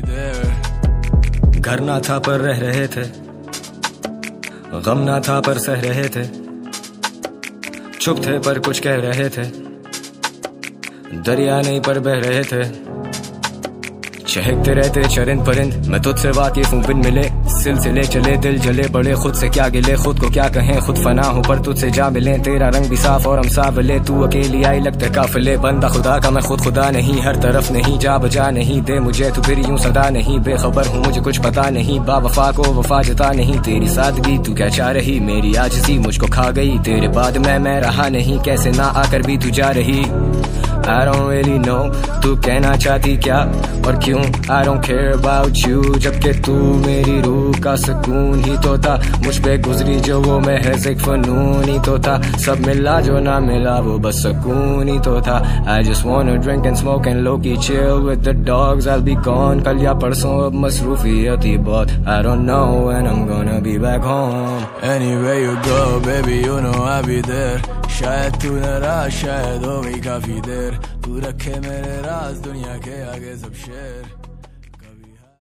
घर ना था पर रह रहे थे, गम ना था पर सह रहे थे, चुप थे पर कुछ कह रहे थे, दरिया नहीं पर बह रहे थे, चहकते रहते चरिंद परिंद। मैं तुझसे बात ये सूपिन मिले, सिलसिले चले दिल जले बड़े, खुद से क्या गिले खुद को क्या कहें, खुद फना हो पर तुझसे जा मिले, तेरा रंग भी साफ और हम सांवले, तू अकेली आई लगते काफिले, बंदा खुदा का मैं खुद खुदा नहीं, हर तरफ नहीं जा बजा नहीं, दे मुझे तू फिर यूं सदा नहीं, बेखबर हूँ मुझे कुछ पता नहीं, बा वफा को वफा जता नहीं, तेरी सादगी तू क्या चाह रही, मेरी आजिज़ी मुझको खा गई, तेरे बाद मैं रहा नहीं, कैसे ना आकर भी तू जा रही। I don't really know तू कहना चाहती क्या और क्यों, I don't care about you जबकि तू मेरी रूह का सुकून ही तो था, मुझ पे गुजरी जो वो महज़ एक फ़नून ही तो था, सब मिला जो ना मिला वो बस सुकून ही तो था। I just wanna drink and smoke and low-key chill with the dogs, I'll be gone कल या परसों, अब मसरूफियत ही बहुत, I don't know when I'm gonna be back home, anywhere you go baby you know I'll be there, शायद तू न रहा शायद हो गई काफी देर, तू रखे मेरे राज दुनिया के आगे सब शेर।